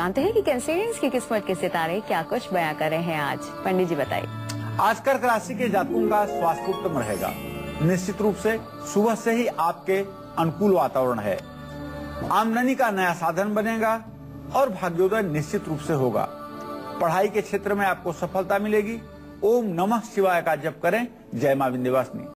जानते हैं कि कैंसरियंस की किस्मत के सितारे क्या कुछ बयां कर रहे हैं। आज पंडित जी बताइए, आज कर्क राशि के जातकों का स्वास्थ्य उत्तम रहेगा। निश्चित रूप से सुबह से ही आपके अनुकूल वातावरण है। आमदनी का नया साधन बनेगा और भाग्योदय निश्चित रूप से होगा। पढ़ाई के क्षेत्र में आपको सफलता मिलेगी। ओम नमः शिवाय का जप करें। जय मां विंध्यवासिनी।